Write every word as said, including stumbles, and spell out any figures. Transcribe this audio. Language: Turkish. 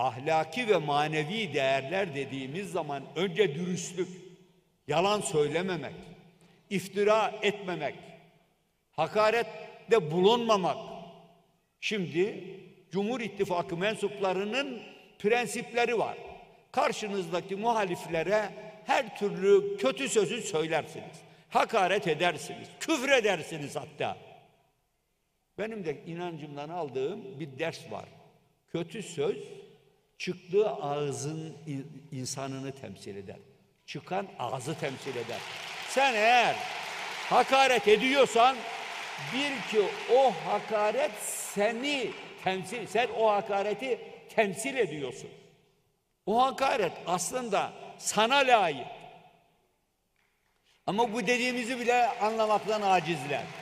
ahlaki ve manevi değerler dediğimiz zaman önce dürüstlük, yalan söylememek, iftira etmemek, hakarette bulunmamak. Şimdi Cumhur İttifakı mensuplarının prensipleri var. Karşınızdaki muhaliflere her türlü kötü sözü söylersiniz. Hakaret edersiniz, küfredersiniz hatta. Benim de inancımdan aldığım bir ders var. Kötü söz çıktığı ağzın insanını temsil eder. Çıkan ağzı temsil eder. Sen eğer hakaret ediyorsan bil ki o hakaret seni temsil, sen o hakareti temsil ediyorsun. O hakaret aslında sana layık. Ama bu dediğimizi bile anlamaktan acizler.